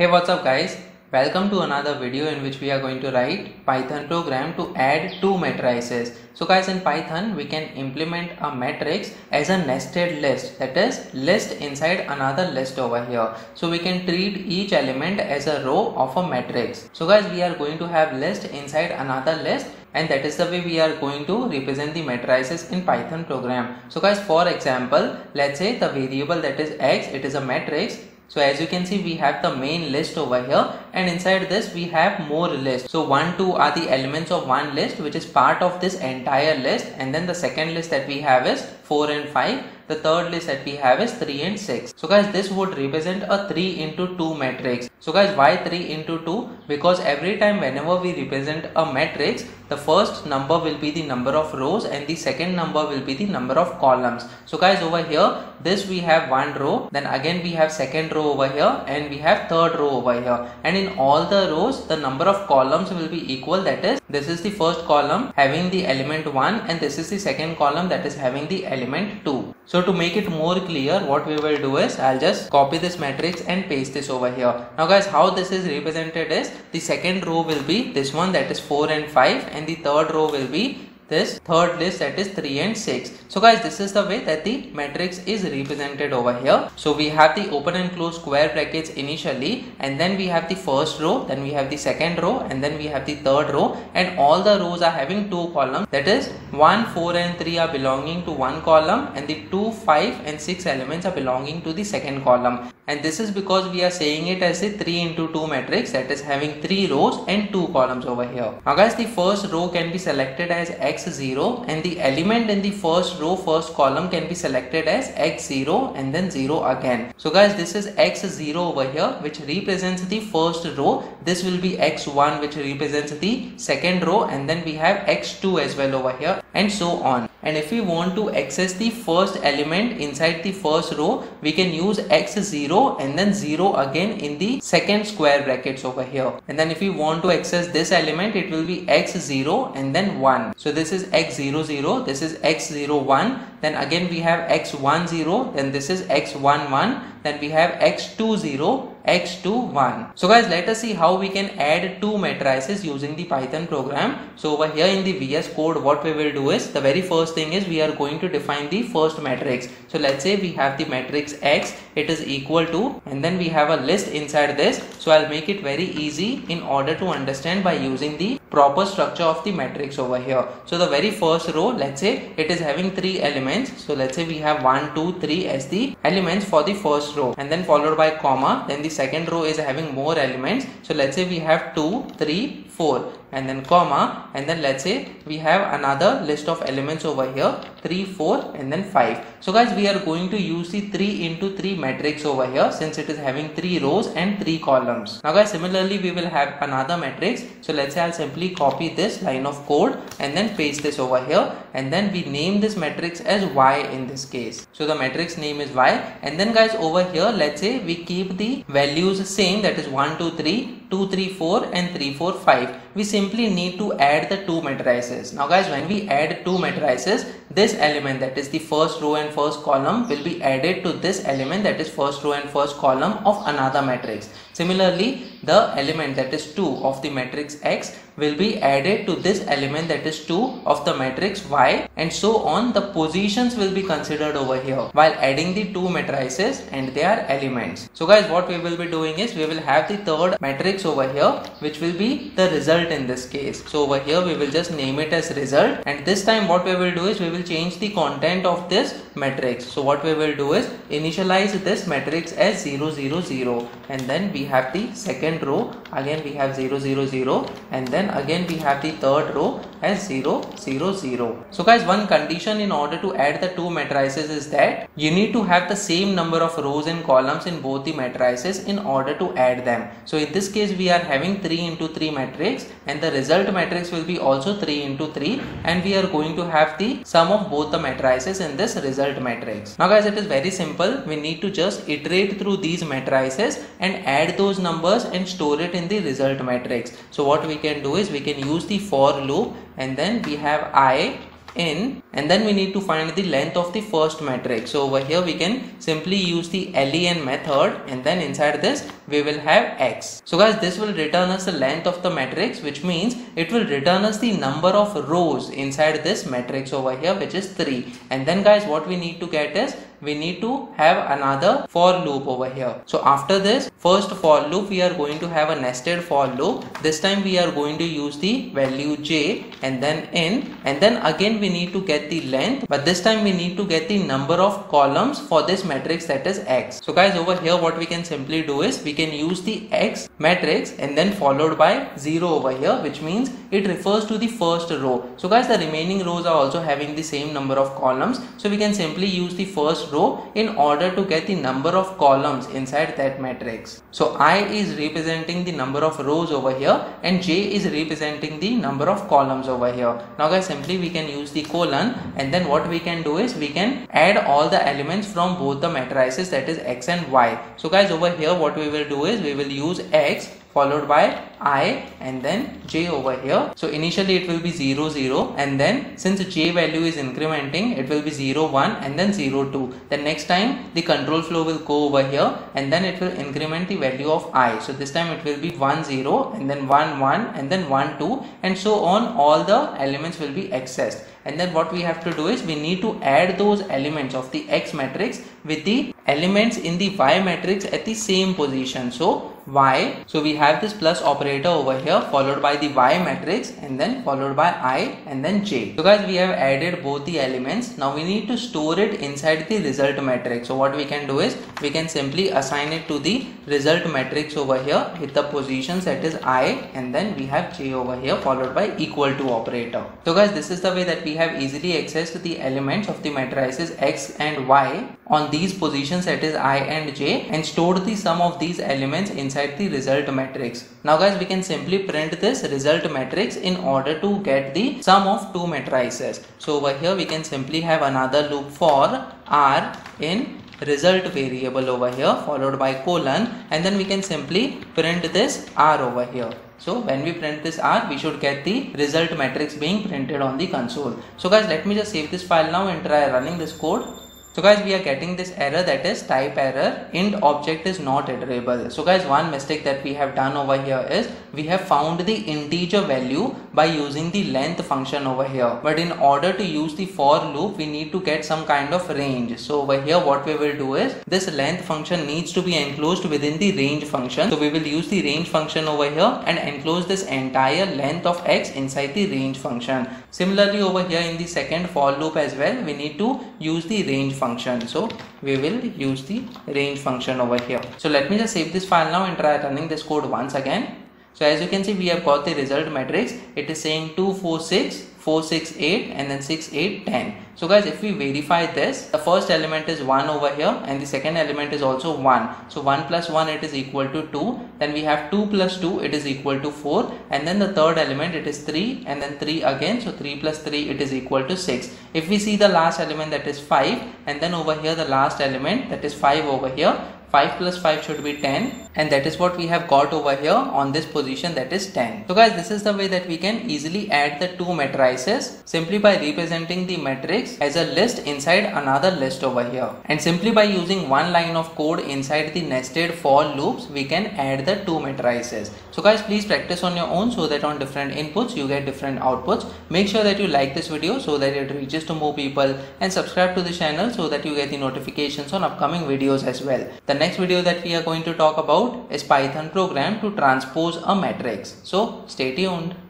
Hey, what's up guys, welcome to another video in which we are going to write Python program to add two matrices. So guys, in Python we can implement a matrix as a nested list, that is list inside another list over here. So we can treat each element as a row of a matrix. So guys, we are going to have list inside another list, and that is the way we are going to represent the matrices in Python program. So guys, for example, let's say the variable that is x, it is a matrix. So as you can see, we have the main list over here, and inside this we have more lists. So 1, 2 are the elements of one list which is part of this entire list, and then the second list that we have is 4 and 5. The third list that we have is 3 and 6. So guys, this would represent a 3 into 2 matrix. So guys, why 3 into 2? Because every time whenever we represent a matrix, the first number will be the number of rows and the second number will be the number of columns. So guys, over here, this we have one row, then again we have second row over here, and we have third row over here. And in all the rows, the number of columns will be equal. That is, this is the first column having the element 1, and this is the second column that is having the element 2. So to make it more clear, what we will do is I'll just copy this matrix and paste this over here. Now guys, how this is represented is the second row will be this one, that is 4 and 5, and the third row will be this third list, that is 3 and 6. So guys, this is the way that the matrix is represented over here. So we have the open and close square brackets initially, and then we have the first row, then we have the second row, and then we have the third row, and all the rows are having two columns, that is 1, 4 and 3 are belonging to one column, and the 2, 5 and 6 elements are belonging to the second column. And this is because we are saying it as a 3 into 2 matrix, that is having 3 rows and 2 columns over here. Now guys, the first row can be selected as x0, and the element in the first row, first column can be selected as x0 and then 0 again. So guys, this is x0 over here, which represents the first row. This will be x1, which represents the second row, and then we have x2 as well over here, and so on. And if we want to access the first element inside the first row, we can use x0 and then 0 again in the second square brackets over here. And then if we want to access this element, it will be x0 and then 1. So this is x00, this is x01, then again we have x10, then this is x11, then we have x20, x21. So guys, let us see how we can add two matrices using the Python program. So over here in the VS Code, what we will do is the very first thing is we are going to define the first matrix. So let's say we have the matrix X, it is equal to, and then we have a list inside this. So I'll make it very easy in order to understand by using the proper structure of the matrix over here. So the very first row, let's say it is having 3 elements. So let's say we have 1, 2, 3 as the elements for the first row, and then followed by comma, then the second row is having more elements. So let's say we have 2, 3, 4, and then comma, and then let's say we have another list of elements over here, 3, 4 and then 5. So guys, we are going to use the 3 into 3 matrix over here, since it is having 3 rows and 3 columns. Now guys, similarly we will have another matrix. So let's say I'll simply copy this line of code and then paste this over here, and then we name this matrix as Y in this case. So the matrix name is Y, and then guys, over here let's say we keep the values same, that is 1, 2, 3, 2, 3, 4 and 3, 4, 5. We simply need to add the two matrices. Now guys, when we add two matrices, this element, that is the first row and first column, will be added to this element, that is first row and first column of another matrix. Similarly, the element that is 2 of the matrix X will be added to this element, that is 2 of the matrix Y, and so on. The positions will be considered over here while adding the two matrices and their elements. So guys, what we will be doing is we will have the third matrix over here, which will be the result in this case. So over here we will just name it as result, and this time what we will do is we will change the content of this matrix. So what we will do is initialize this matrix as 0, 0, 0, and then we have the second row, again we have 0, 0, 0, and then again we have the third row as 0, 0, 0. So guys, one condition in order to add the two matrices is that you need to have the same number of rows and columns in both the matrices in order to add them. So in this case we are having 3 into 3 matrix, and the result matrix will be also 3 into 3, and we are going to have the sum of both the matrices in this result matrix. Now guys, it is very simple. We need to just iterate through these matrices and add those numbers and store it in the result matrix. So what we can do is we can use the for loop, and then we have I, in, and then we need to find the length of the first matrix. So over here we can simply use the len method, and then inside this we will have x. So guys, this will return us the length of the matrix, which means it will return us the number of rows inside this matrix over here, which is 3. And then guys, what we need to get is we need to have another for loop over here. So after this first for loop, we are going to have a nested for loop. This time we are going to use the value j and then n, and then again we need to get the length, but this time we need to get the number of columns for this matrix, that is x. So guys, over here what we can simply do is we can use the x matrix and then followed by 0 over here, which means it refers to the first row. So guys, the remaining rows are also having the same number of columns, so we can simply use the first row in order to get the number of columns inside that matrix. So I is representing the number of rows over here and j is representing the number of columns over here. Now guys, simply we can use the colon, and then what we can do is we can add all the elements from both the matrices, that is x and y. So guys, over here what we will do is we will use x followed by I and then j over here. So initially it will be 0 0, and then since j value is incrementing it will be 0 1 and then 0 2. Then next time the control flow will go over here and then it will increment the value of I. So this time it will be 1 0 and then 1 1 and then 1 2 and so on. All the elements will be accessed, and then what we have to do is we need to add those elements of the x matrix with the elements in the y matrix at the same position. So y, so we have this plus operator over here followed by the y matrix and then followed by I and then j. So guys, we have added both the elements. Now we need to store it inside the result matrix. So what we can do is we can simply assign it to the result matrix over here with the positions, that is I, and then we have j over here followed by equal to operator. So guys, this is the way that we have easily accessed the elements of the matrices x and y on these positions, that is I and j, and stored the sum of these elements inside the result matrix. Now guys, we can simply print this result matrix in order to get the sum of two matrices. So over here we can simply have another loop for r in result variable over here followed by colon, and then we can simply print this r over here. So when we print this r, we should get the result matrix being printed on the console. So guys, let me just save this file now and try running this code. So guys, we are getting this error, that is type error, int object is not iterable. So guys, one mistake that we have done over here is we have found the integer value by using the length function over here, but in order to use the for loop we need to get some kind of range. So over here what we will do is this length function needs to be enclosed within the range function. So we will use the range function over here and enclose this entire length of x inside the range function. Similarly over here in the second for loop as well, we need to use the range function. So we will use the range function over here. So let me just save this file now and try running this code once again. So as you can see, we have got the result matrix. It is saying 2 4 6 4 6 8 and then 6 8 10. So guys, if we verify this, the first element is 1 over here and the second element is also 1. So 1 plus 1, it is equal to 2. Then we have 2 plus 2, it is equal to 4, and then the third element, it is 3 and then 3 again. So 3 plus 3, it is equal to 6. If we see the last element, that is 5, and then over here the last element, that is 5 over here. 5 plus 5 should be 10, and that is what we have got over here on this position, that is 10. So guys, this is the way that we can easily add the two matrices simply by representing the matrix as a list inside another list over here, and simply by using one line of code inside the nested for loops we can add the two matrices. So guys, please practice on your own so that on different inputs you get different outputs. Make sure that you like this video so that it reaches to more people, and subscribe to the channel so that you get the notifications on upcoming videos as well. The next video that we are going to talk about is Python program to transpose a matrix. So stay tuned.